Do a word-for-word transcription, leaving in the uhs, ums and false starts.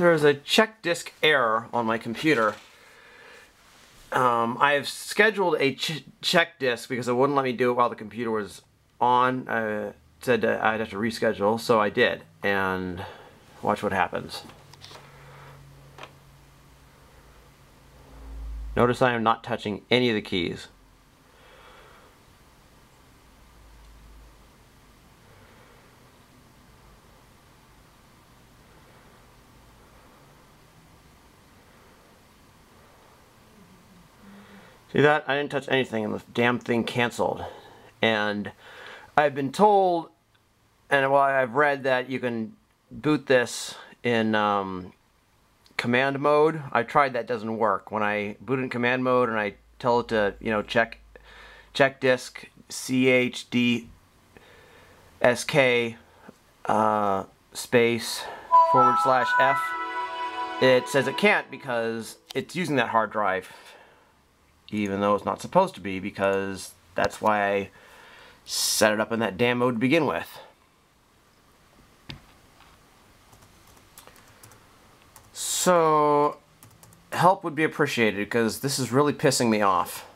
there is a check disk error on my computer. Um, I've scheduled a ch check disk because it wouldn't let me do it while the computer was on. I said that I'd have to reschedule, so I did, and watch what happens. Notice I am not touching any of the keys. See that? I didn't touch anything and the damn thing canceled. And I've been told, and well, I've read that you can boot this in um, command mode. I tried that, doesn't work. When I boot in command mode and I tell it to, you know, check check disk C H D S K uh, space forward slash F, it says it can't because it's using that hard drive. Even though it's not supposed to be, because that's why I set it up in that damn mode to begin with. So help would be appreciated, because this is really pissing me off.